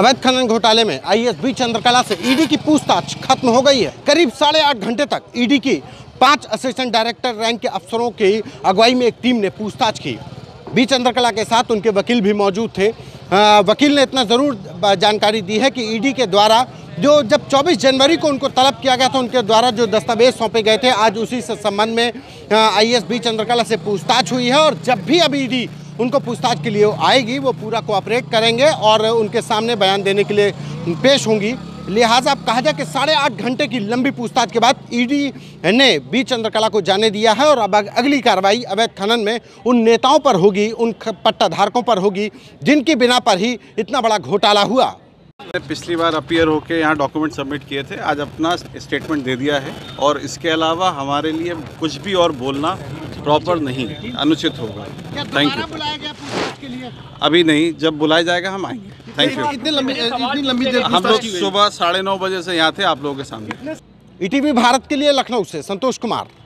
अवैध खनन घोटाले में आईएएस बी चंद्रकला से ईडी की पूछताछ खत्म हो गई है। करीब 8.5 घंटे तक ईडी की 5 असिस्टेंट डायरेक्टर रैंक के अफसरों की अगुवाई में एक टीम ने पूछताछ की। बी चंद्रकला के साथ उनके वकील भी मौजूद थे। वकील ने इतना ज़रूर जानकारी दी है कि ईडी के द्वारा जब 24 जनवरी को उनको तलब किया गया था, उनके द्वारा जो दस्तावेज सौंपे गए थे, आज उसी से संबंध में आईएएस बी चंद्रकला से पूछताछ हुई है। और जब भी अब ईडी उनको पूछताछ के लिए आएगी, वो पूरा कोऑपरेट करेंगे और उनके सामने बयान देने के लिए पेश होंगी। लिहाजा अब कहा जाए कि 8.5 घंटे की लंबी पूछताछ के बाद ईडी ने बी चंद्रकला को जाने दिया है और अब अगली कार्रवाई अवैध खनन में उन नेताओं पर होगी, उन पट्टाधारकों पर होगी जिनकी बिना पर ही इतना बड़ा घोटाला हुआ। पिछली बार अपीयर होकर यहाँ डॉक्यूमेंट सबमिट किए थे, आज अपना स्टेटमेंट दे दिया है और इसके अलावा हमारे लिए कुछ भी और बोलना प्रॉपर नहीं, अनुचित होगा। Thank you. अभी नहीं, जब बुलाया जाएगा हम आएंगे। Thank you. इतनी लंबी देर हम लोग सुबह 9:30 बजे से यहाँ थे आप लोगों के सामने। ETV भारत के लिए लखनऊ से संतोष कुमार।